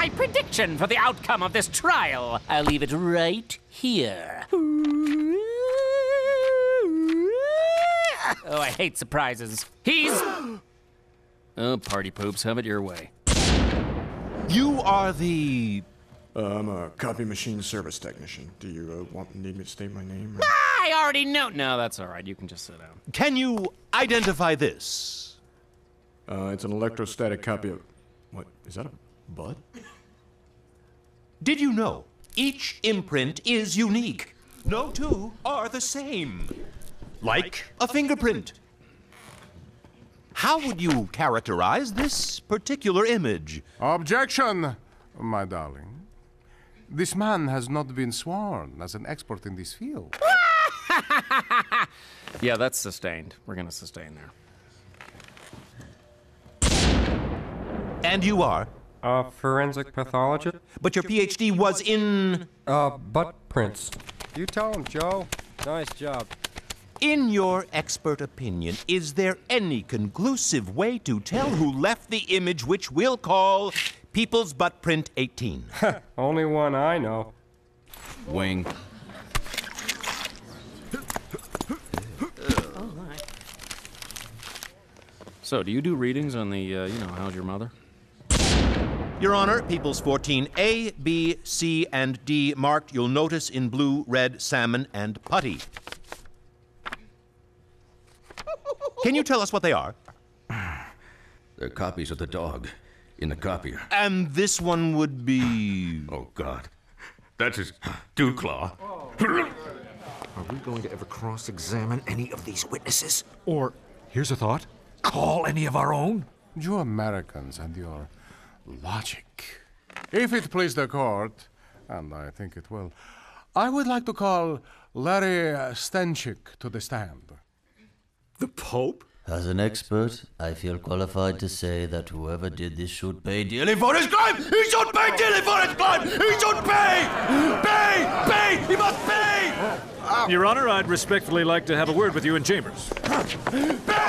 my prediction for the outcome of this trial. I'll leave it right here. Oh, I hate surprises. He's... Oh, party poops, have it your way. You are the... I'm a copy machine service technician. Do you need me to state my name? Or... I already know. No, that's all right. You can just sit down. Can you identify this? It's an electrostatic copy of... What? Is that a bud? Did you know each imprint is unique? No two are the same. Like a fingerprint. How would you characterize this particular image? Objection, my darling. This man has not been sworn as an expert in this field. Yeah, that's sustained. We're gonna sustain there. And you are? A forensic pathologist. But your PhD was in... butt prints. You tell him, Joe. Nice job. In your expert opinion, is there any conclusive way to tell who left the image, which we'll call People's Butt Print 18? Only one I know. Wing. Oh, my. So, do you do readings on the, you know, how's your mother? Your Honor, People's 14 A, B, C, and D marked, you'll notice, in blue, red, salmon, and putty. Can you tell us what they are? They're copies of the dog in the copier. And this one would be... Oh, God. That's his dew claw. Are we going to ever cross-examine any of these witnesses? Or, here's a thought, call any of our own? You Americans and your logic. If it please the court, and I think it will, I would like to call Larry Stenchik to the stand. The Pope? As an expert, I feel qualified to say that whoever did this should pay dearly for his crime! He should pay dearly for his crime! He should pay! Pay! Pay! He must pay! Your Honor, I'd respectfully like to have a word with you in chambers. Pay!